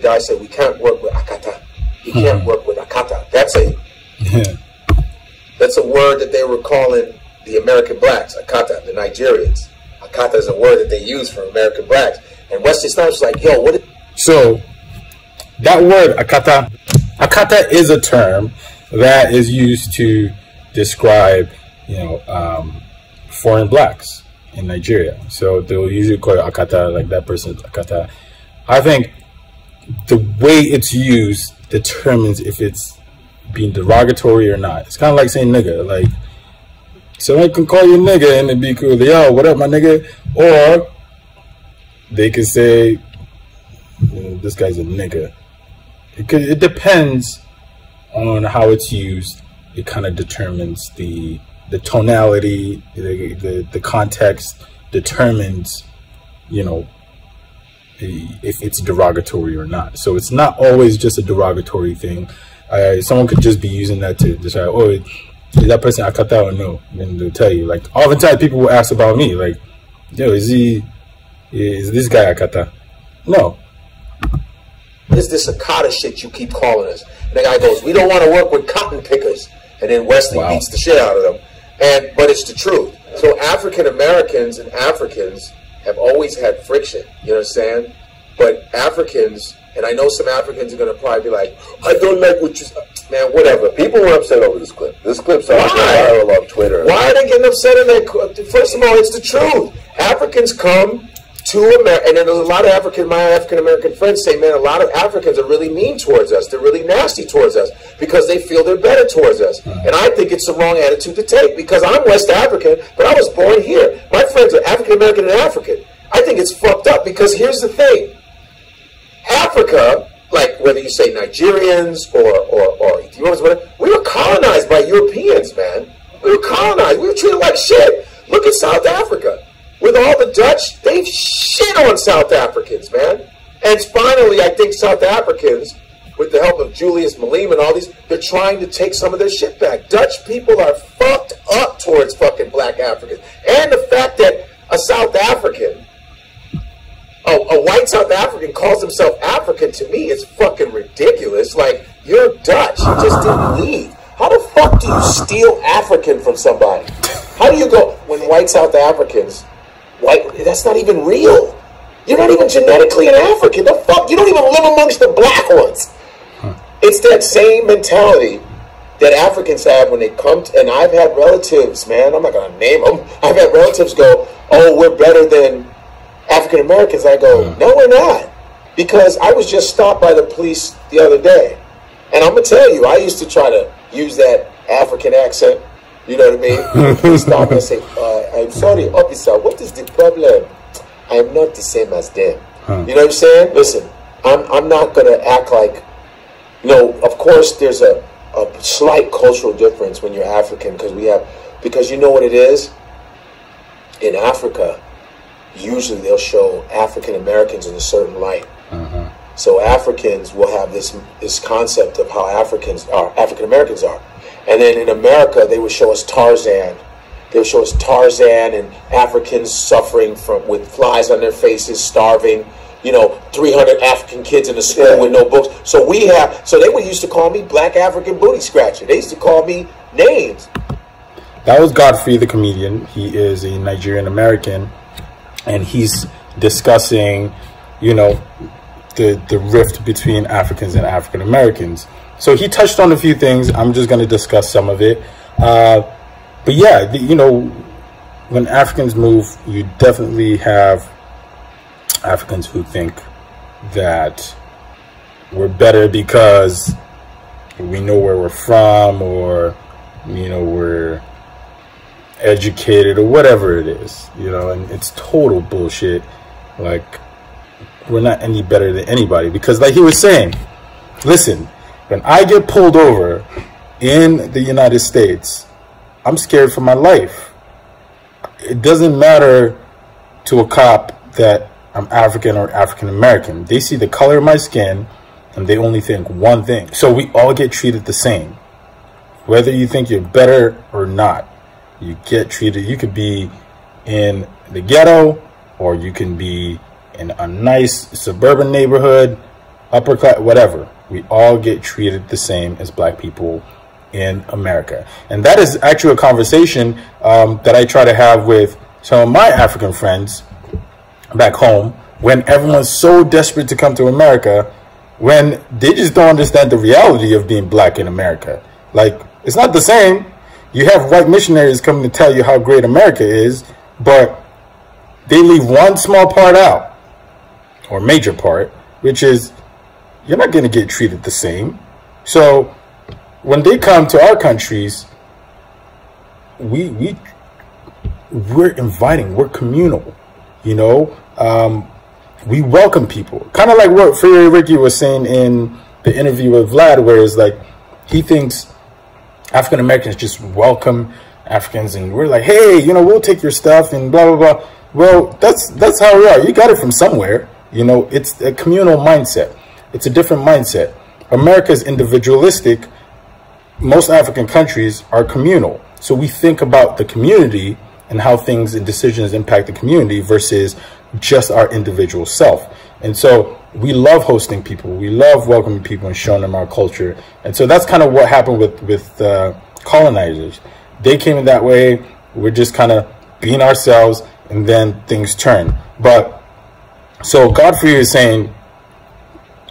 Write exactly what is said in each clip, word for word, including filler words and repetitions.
the guy said, we can't work with Akata. You hmm. can't work with Akata. That's a yeah. that's a word that they were calling the American blacks, Akata, the Nigerians. Akata is a word that they use for American blacks. And Wesley Snipes was like, yo, what is... So, that word, Akata, Akata is a term that is used to describe, you know, um, foreign blacks in Nigeria. So, they'll usually call it Akata, like that person's Akata. I think the way it's used determines if it's being derogatory or not. It's kind of like saying nigga. Like, someone can call you nigga and it'd be cool. Yo, what up, my nigga? Or they could say, well, this guy's a nigga. It, could, it depends on how it's used. It kind of determines the the tonality, the, the, the context determines, you know, if it's derogatory or not. So it's not always just a derogatory thing. Uh, someone could just be using that to decide, oh, is that person Akata or no? And they'll tell you. Like, oftentimes people will ask about me, like, yo, is he, is this guy Akata? No. It's this Akata shit you keep calling us. And the guy goes, we don't want to work with cotton pickers. And then Wesley wow. beats the shit out of them. And but it's the truth. So African Americans and Africans have always had friction, you know what I'm saying? But Africans, and I know some Africans are going to probably be like, I don't like what you... Man, whatever. People were upset over this clip. This clip's going viral on Twitter. Why are they getting upset in that clip? First of all, it's the truth. Africans come to America, and then there's a lot of African, my African-American friends say, man, a lot of Africans are really mean towards us. They're really nasty towards us because they feel they're better towards us. And I think it's the wrong attitude to take because I'm West African, but I was born here. My friends are African-American and African. I think it's fucked up because here's the thing. Africa, like whether you say Nigerians or, or, or Ethiopians, whatever, we were colonized by Europeans, man. We were colonized. We were treated like shit. Look at South Africa. With all the Dutch, they've shit on South Africans, man. And finally, I think South Africans, with the help of Julius Malema and all these, they're trying to take some of their shit back. Dutch people are fucked up towards fucking black Africans. And the fact that a South African, a, a white South African calls himself African, to me, is fucking ridiculous. Like, you're Dutch. You just didn't leave. How the fuck do you steal African from somebody? How do you go when white South Africans... White, that's not even real. You're not even genetically an African. The fuck, you don't even live amongst the black ones. Huh. It's that same mentality that Africans have when they come to, and I've had relatives, man, I'm not gonna name them. I've had relatives go, oh, we're better than African Americans. I go, no, we're not. Because I was just stopped by the police the other day. And I'm gonna tell you, I used to try to use that African accent. You know what I mean? Stop and say, uh, I'm sorry, officer, what is the problem? I'm not the same as them. Huh. You know what I'm saying? Listen, I'm, I'm not going to act like, you know, of course there's a, a slight cultural difference when you're African because we have, because you know what it is? In Africa, usually they'll show African Americans in a certain light. Uh-huh. So Africans will have this, this concept of how Africans are, African Americans are. And then in America, they would show us Tarzan. They would show us Tarzan and Africans suffering from with flies on their faces, starving. You know, three hundred African kids in the school yeah. with no books. So we have. So they would used to call me Black African Booty Scratcher. They used to call me names. That was Godfrey, the comedian. He is a Nigerian American, and he's discussing, you know, the the rift between Africans and African Americans. So he touched on a few things. I'm just going to discuss some of it. Uh, but yeah, the, you know, when Africans move, you definitely have Africans who think that we're better because we know where we're from or, you know, we're educated or whatever it is, you know, and it's total bullshit. Like, we're not any better than anybody because like he was saying, listen, when I get pulled over in the United States, I'm scared for my life. It doesn't matter to a cop that I'm African or African American. They see the color of my skin and they only think one thing. So we all get treated the same. Whether you think you're better or not, you get treated. You could be in the ghetto or you can be in a nice suburban neighborhood. upper class, whatever. We all get treated the same as black people in America. And that is actually a conversation um, that I try to have with some of my African friends back home when everyone's so desperate to come to America, when they just don't understand the reality of being black in America. Like, it's not the same. You have white missionaries coming to tell you how great America is, but they leave one small part out, or major part, which is you're not going to get treated the same. So when they come to our countries, we, we, we're inviting, we're communal, you know, um, we welcome people. Kind of like what Freddie Ricky was saying in the interview with Vlad, where it's like, he thinks African Americans just welcome Africans and we're like, hey, you know, we'll take your stuff and blah, blah, blah. Well, that's, that's how we are. You got it from somewhere. You know, it's a communal mindset. It's a different mindset. America is individualistic. Most African countries are communal. So we think about the community and how things and decisions impact the community versus just our individual self. And so we love hosting people. We love welcoming people and showing them our culture. And so that's kind of what happened with, with uh, colonizers. They came in that way. We're just kind of being ourselves, and then things turn. But so Godfrey is saying,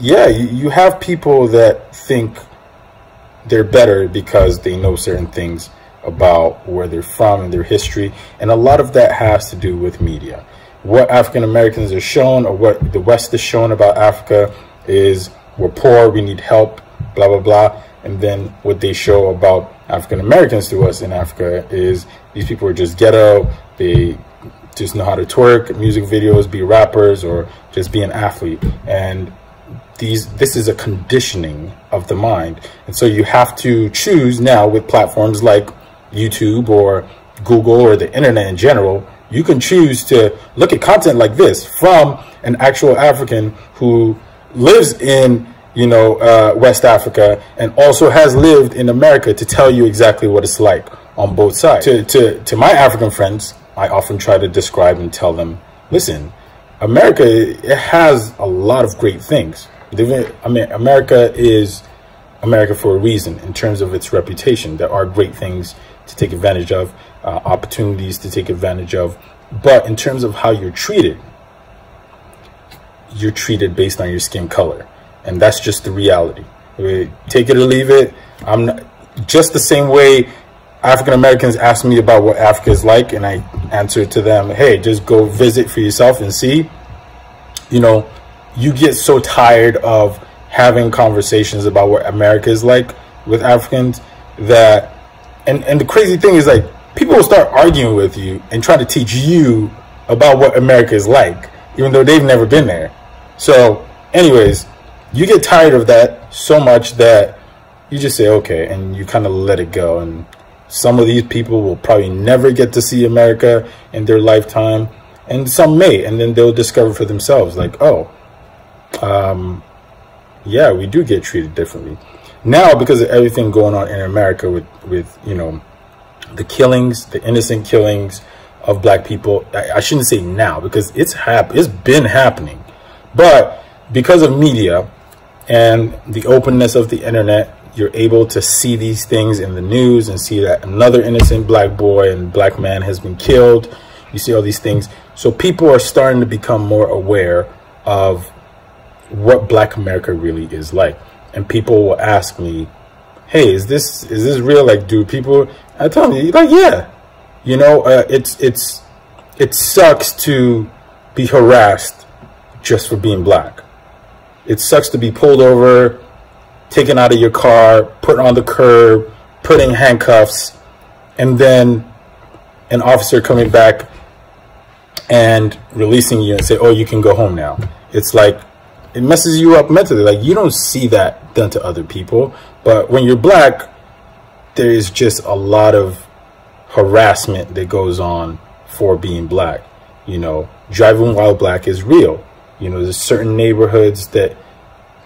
yeah, you, you have people that think they're better because they know certain things about where they're from and their history. And a lot of that has to do with media. What African Americans are shown, or what the West is shown about Africa, is we're poor, we need help, blah, blah, blah. And then what they show about African Americans to us in Africa is these people are just ghetto, they just know how to twerk, music videos, be rappers, or just be an athlete. And these, this is a conditioning of the mind. And so you have to choose now with platforms like YouTube or Google or the internet in general. You can choose to look at content like this from an actual African who lives in, you know, uh, West Africa and also has lived in America to tell you exactly what it's like on both sides. To, to, to my African friends, I often try to describe and tell them, listen, America, it has a lot of great things. I mean, America is America for a reason in terms of its reputation. There are great things to take advantage of, uh, opportunities to take advantage of. But in terms of how you're treated, you're treated based on your skin color. And that's just the reality. Take it or leave it. I'm not, just the same way African Americans ask me about what Africa is like, and I answer to them, hey, just go visit for yourself and see. You know, you get so tired of having conversations about what America is like with Africans that, And, and the crazy thing is, like, people will start arguing with you and trying to teach you about what America is like, even though they've never been there. So anyways, you get tired of that so much that you just say, okay, and you kind of let it go. And some of these people will probably never get to see America in their lifetime. And some may, and then they'll discover for themselves, like, oh, um, yeah, we do get treated differently. Now, because of everything going on in America with, with you know, the killings, the innocent killings of black people, I, I shouldn't say now because it's hap it's been happening. But because of media and the openness of the internet, you're able to see these things in the news and see that another innocent black boy and black man has been killed. You see all these things. So people are starting to become more aware of what black America really is like. And people will ask me, hey, is this is this real? Like, do people? I tell them, like, yeah, you know, uh, it's it's it sucks to be harassed just for being black. It sucks to be pulled over, taken out of your car, put on the curb, put in handcuffs, and then an officer coming back and releasing you and say, oh, you can go home now. It's like, it messes you up mentally. Like, you don't see that done to other people, but when you're black, there is just a lot of harassment that goes on for being black. You know, driving while black is real. You know, there's certain neighborhoods that,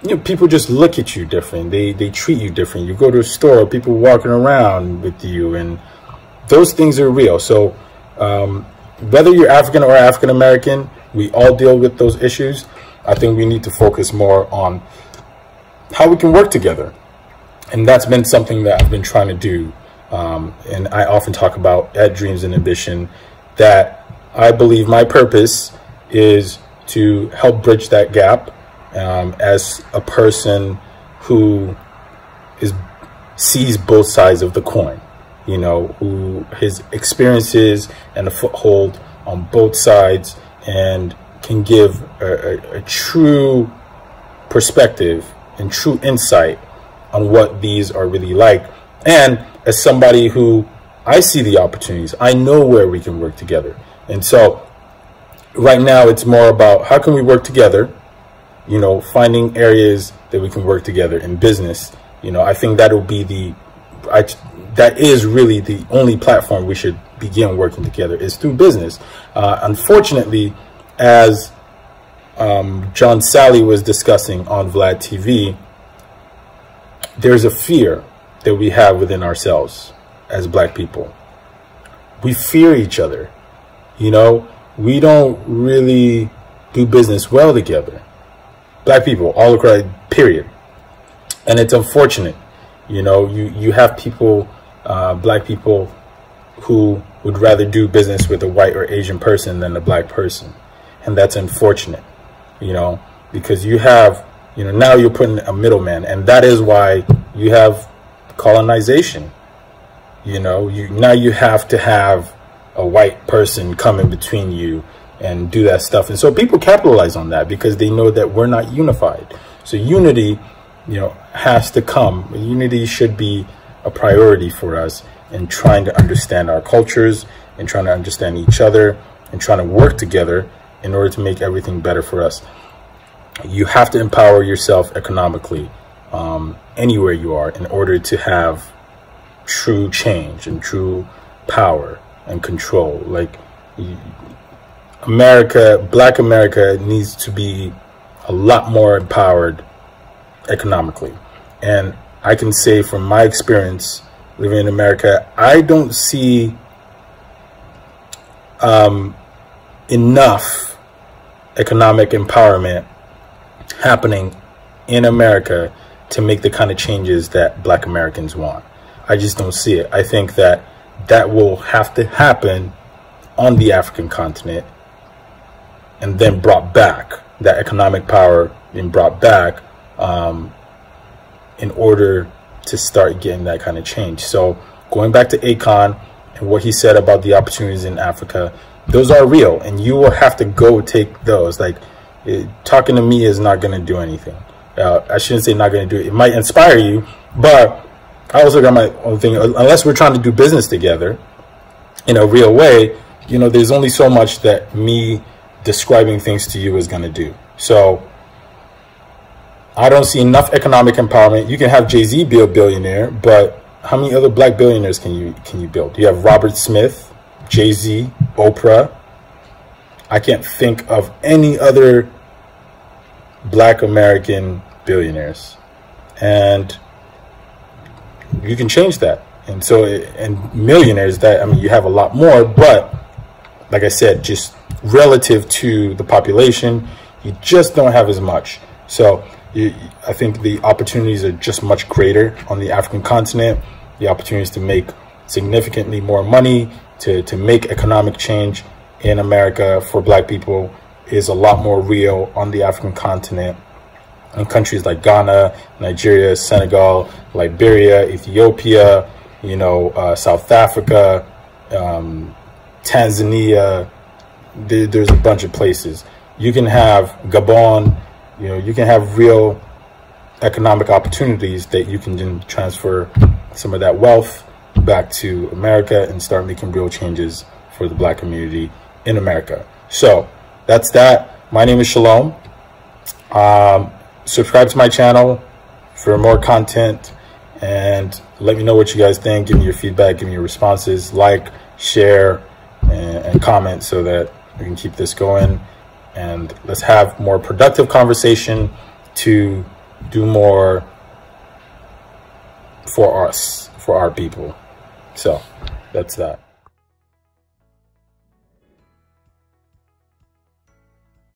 you know, people just look at you different. They they treat you different. You go to a store, people walking around with you, and those things are real. So um, whether you're African or African American, we all deal with those issues. I think we need to focus more on how we can work together. And that's been something that I've been trying to do. Um, and I often talk about at Dreams and Ambition that I believe my purpose is to help bridge that gap um, as a person who is sees both sides of the coin, you know, who his experiences and a foothold on both sides and can give a, a, a true perspective and true insight on what these are really like. And as somebody who I see the opportunities, I know where we can work together. And so right now it's more about how can we work together, you know, finding areas that we can work together in business. You know, I think that'll be the, I, that is really the only platform we should begin working together is through business. Uh, unfortunately, as um, John Sally was discussing on Vlad T V, there's a fear that we have within ourselves as Black people. We fear each other. You know, we don't really do business well together. Black people all across, period. And it's unfortunate. You know, you, you have people, uh, Black people who would rather do business with a white or Asian person than a Black person. And that's unfortunate, you know, because you have, you know, now you're putting a middleman, and that is why you have colonization. You know, you now you have to have a white person come in between you and do that stuff. And so people capitalize on that because they know that we're not unified. So unity, you know, has to come. Unity should be a priority for us in trying to understand our cultures and trying to understand each other and trying to work together in order to make everything better for us. You have to empower yourself economically um, anywhere you are in order to have true change and true power and control. Like America, Black America needs to be a lot more empowered economically. And I can say from my experience living in America, I don't see um, enough economic empowerment happening in America to make the kind of changes that Black Americans want. I just don't see it. I think that that will have to happen on the African continent and then brought back, that economic power being brought back um, in order to start getting that kind of change. So going back to Akon and what he said about the opportunities in Africa, those are real and you will have to go take those. Like it, talking to me is not going to do anything. Uh, I shouldn't say not going to do it. It might inspire you, but I also got my own thing. Unless we're trying to do business together in a real way, you know, there's only so much that me describing things to you is going to do. So I don't see enough economic empowerment. You can have Jay-Z be a billionaire, but how many other Black billionaires can you can you build? You have Robert Smith, Jay-Z, Oprah. I can't think of any other Black American billionaires. And you can change that. And so, and millionaires, that, I mean, you have a lot more, but like I said, just relative to the population, you just don't have as much. So you, I think the opportunities are just much greater on the African continent, the opportunities to make significantly more money, to, to make economic change in America for Black people is a lot more real on the African continent. In countries like Ghana, Nigeria, Senegal, Liberia, Ethiopia, you know, uh, South Africa, um, Tanzania, there, there's a bunch of places. You can have Gabon, you know, you can have real economic opportunities that you can then transfer some of that wealth back to America and start making real changes for the Black community in America. So that's that. My name is Shalom. Um, Subscribe to my channel for more content and let me know what you guys think. Give me your feedback, give me your responses, like, share, and, and comment so that we can keep this going. And let's have more productive conversation to do more for us, for our people. So that's that.